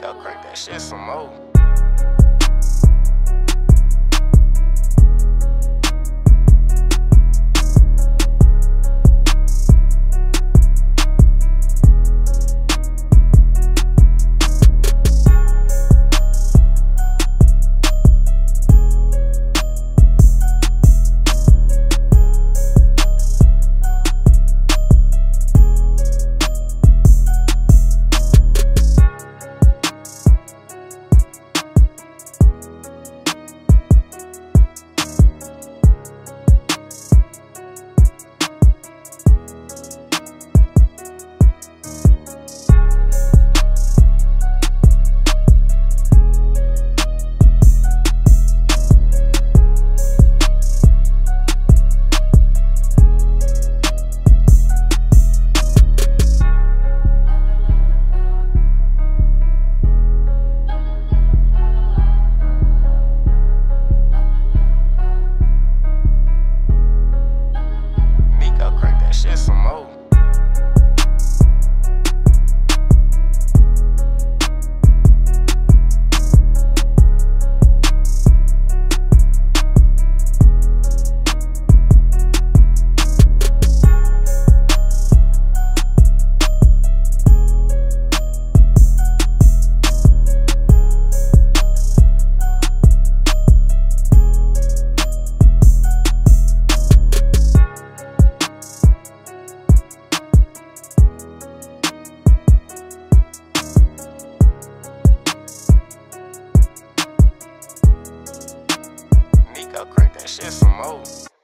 go crank that shit some more. Go crank that shit some more.